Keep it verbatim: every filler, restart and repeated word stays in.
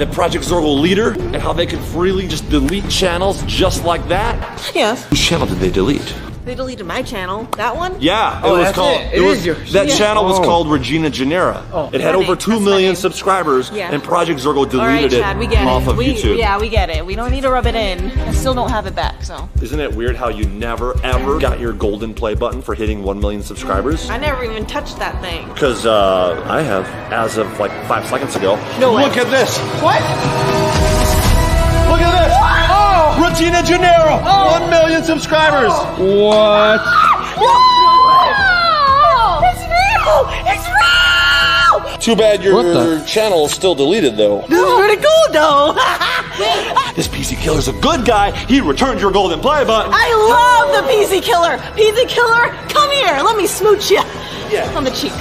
and the Project Zorgo leader, and how they could freely just delete channels just like that? Yes. Whose channel did they delete? They deleted my channel. That one? Yeah. Oh, it was called. It, it, it was, is yours. That yeah. channel was oh. called Regina Genera. Oh. It had that over two million subscribers, yeah. and Project Zorgo deleted All right, Chad, we get it off of we, YouTube. Yeah, we get it. We don't need to rub it in. I still don't have it back, so. Isn't it weird how you never, ever got your golden play button for hitting one million subscribers? I never even touched that thing. Because uh, I have, as of like five seconds ago. No way. Look at this. What? Look at this. What? Regina Genera, oh. one million subscribers. Oh. What? Whoa. It's real! It's real! Too bad your channel is still deleted, though. This is pretty cool, though. This P C killer's a good guy. He returned your golden play button. I love the P C killer. P C killer, come here. Let me smooch you yeah. on the cheek.